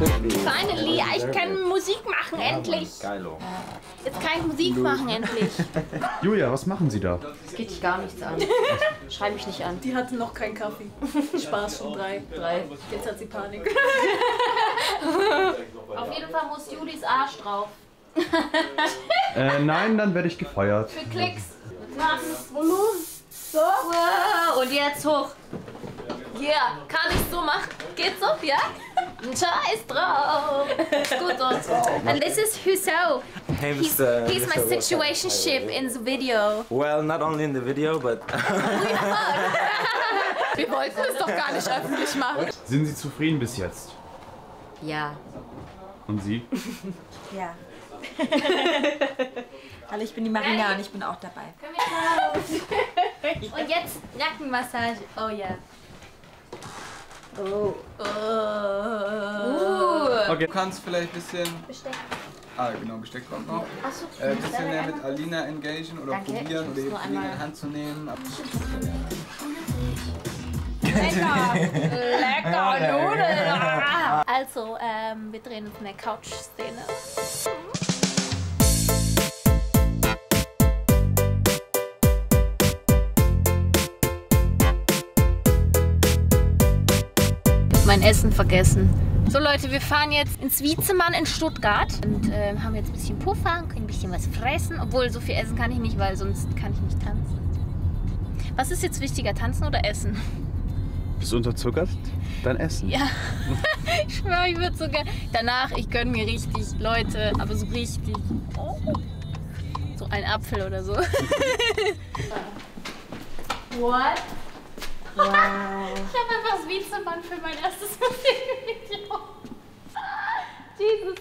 Finally, ich kann Musik machen, endlich. Geilo. Jetzt kann ich Musik machen, endlich. Julia, was machen Sie da? Das geht dich gar nichts an. Schreib mich nicht an. Die hatte noch keinen Kaffee. Spaß, schon drei. Jetzt hat sie Panik. Auf jeden Fall muss Julis Arsch drauf. Nein, dann werde ich gefeuert. Für Klicks. Was? So. Wow, und jetzt hoch. Yeah, kann ich so machen? Geht's auf, ja? Scheiß drauf. Gut aus. And this is Hüso. He's my situationship in the video. Well, not only in the video, but... Wir wollten es doch gar nicht öffentlich machen. Sind Sie zufrieden bis jetzt? Ja. Und Sie? Ja. Hallo, ich bin die Marina und ich bin auch dabei. Und jetzt Nackenmassage. Oh ja. Yeah. Oh. Okay. Du kannst vielleicht ein bisschen... Besteck. Ah, genau, Besteck kommt noch. Achso. Ein bisschen mehr mit Alina engagieren oder Danke. Probieren oder die Alina in die Hand zu nehmen. Lecker! Lecker Nudeln! Also, wir drehen uns eine Couch-Szene. Mein Essen vergessen. So Leute, wir fahren jetzt ins Wizemann in Stuttgart und haben jetzt ein bisschen Puffer, können ein bisschen was fressen, obwohl so viel essen kann ich nicht, weil sonst kann ich nicht tanzen. Was ist jetzt wichtiger, tanzen oder essen? Bist du unterzuckert? Dann essen. Ja, ich schwöre, ich würde sogar. Danach, ich gönne mir richtig, Leute, aber so richtig. Oh. So ein Apfel oder so. What? Wow. Ich habe einfach das Wizemann für mein erstes Musikvideo. Jesus.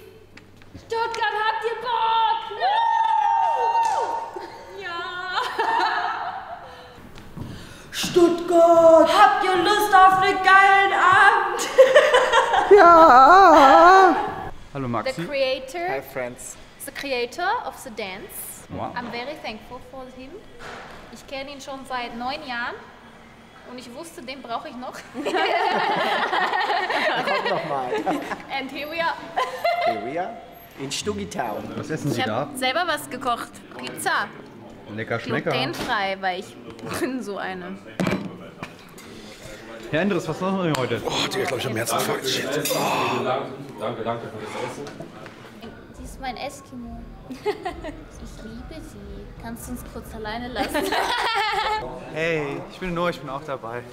Stuttgart, habt ihr Bock? Ja. Stuttgart, habt ihr Lust auf einen geilen Abend? Ja. Hallo Maxi. The creator. Hi friends. The creator of the dance. Wow. I'm very thankful for him. Ich kenne ihn schon seit 9 Jahren. Und ich wusste, den brauche ich noch. Komm nochmal. And here we are. Here we are. In Stuttgart. Was essen Sie da? Ich habe selber was gekocht. Pizza. Lecker schmecker. Glutenfrei, weil ich bin so eine. Herr Endres, was machen wir heute? Oh, Digga, ich glaube, ich habe Herzinfarkt. Shit. Oh. Danke für das Essen. Sie ist mein Eskimo. Ich liebe sie. Kannst du uns kurz alleine lassen? Hey, ich bin Noah, ich bin auch dabei.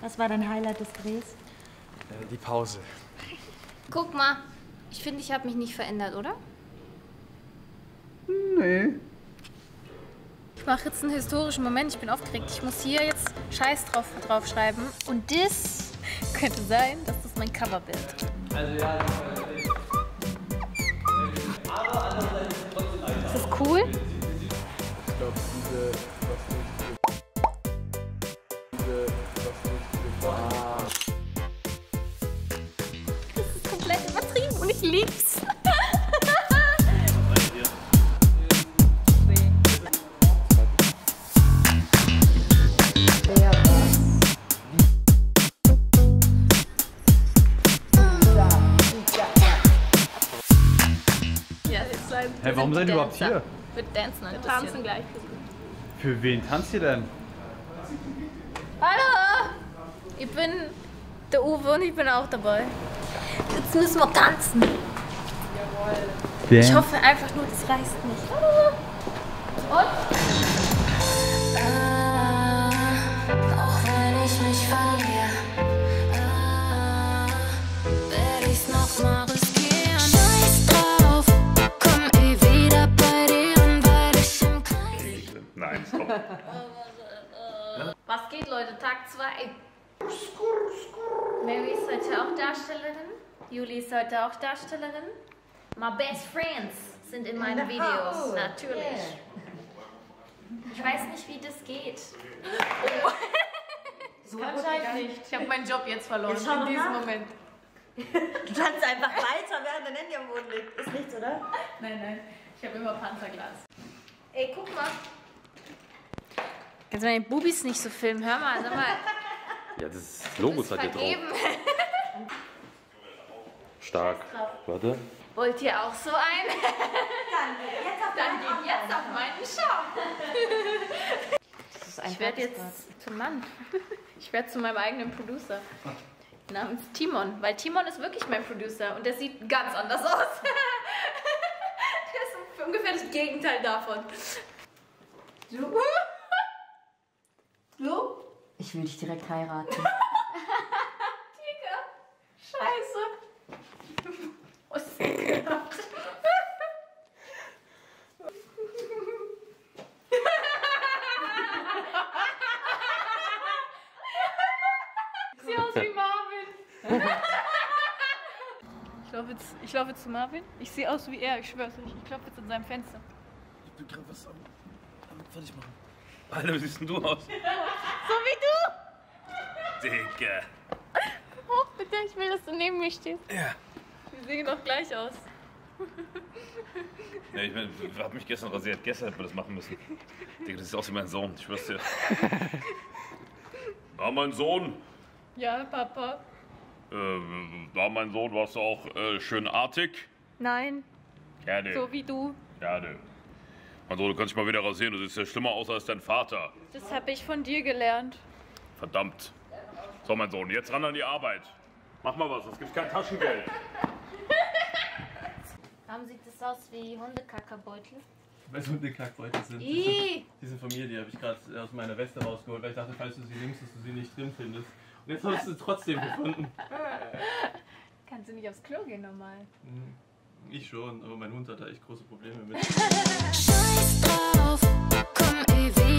Was war dein Highlight des Drehs? Die Pause. Guck mal, ich finde, ich habe mich nicht verändert, oder? Nee. Ich mache jetzt einen historischen Moment, ich bin aufgeregt. Ich muss hier jetzt Scheiß drauf schreiben. Und das könnte sein, dass das mein Coverbild ist. Also ja, ist das cool? Ich glaube, das ist komplett übertrieben und ich lieb's. Hey, warum seid ihr überhaupt hier? Wir tanzen ein bisschen. Wir tanzen gleich. Für wen tanzt ihr denn? Hallo! Ich bin der Uwe und ich bin auch dabei. Jetzt müssen wir tanzen. Jawohl. Ich hoffe einfach nur, das reißt nicht. Hallo! Und? Auch wenn ich mich verliere, werde ich's noch mal riskieren. Was geht, Leute? Tag 2. Mary ist heute auch Darstellerin. Julie ist heute auch Darstellerin. My best friends sind in meinen Videos, natürlich. Yeah. Ich weiß nicht, wie das geht. Oh. So wahrscheinlich nicht. Ich habe meinen Job jetzt verloren in diesem Moment. Du tanzt einfach weiter, während dein Handy am Boden liegt. Ist nichts, oder? Nein, nein. Ich habe immer Panzerglas. Ey, guck mal. Kannst du meine Bubis nicht so filmen? Hör mal, sag mal. Ja, das Logo hat hier drauf. stark. Warte. Wollt ihr auch so einen? Dann geht jetzt auf meinen Shop. Das ist ein ich werde jetzt zum Mann. Ich werde zu meinem eigenen Producer. Namens Timon. Weil Timon ist wirklich mein Producer. Und der sieht ganz anders aus. Der ist ungefähr das Gegenteil davon. So. So. Ich will dich direkt heiraten. Digga. Scheiße. Was ist das gedacht? Sieht aus wie Marvin. Ich laufe jetzt zu Marvin. Ich sehe aus wie er, ich schwör's euch. Ich klopfe jetzt an seinem Fenster. Ich bin gerade was am fertig machen. Alter, wie siehst denn du aus? So wie du! Digga. Hoch bitte, ich will, dass du neben mir stehst. Ja. Wir sehen doch gleich aus. Ja, ich hab mich gestern rasiert. Gestern hätten wir das machen müssen. Digga, das ist aus wie mein Sohn. Ich schwör's dir. War mein Sohn? Ja, Papa. War mein Sohn, warst du auch schönartig? Nein. Gerne. So wie du. Gerne. Also, du kannst dich mal wieder rasieren, du siehst ja schlimmer aus als dein Vater. Das habe ich von dir gelernt. Verdammt. So, mein Sohn, jetzt ran an die Arbeit. Mach mal was, sonst gibt's kein Taschengeld. Warum sieht das aus wie Hundekackerbeutel? Weil es Hundekackbeutel sind. Die sind von mir, die habe ich gerade aus meiner Weste rausgeholt, weil ich dachte, falls du sie nimmst, dass du sie nicht drin findest. Und jetzt hast du sie trotzdem gefunden. Kannst du nicht aufs Klo gehen normal? Mhm. Ich schon, aber mein Hund hat da echt große Probleme mit. Scheiß drauf, komm ewig.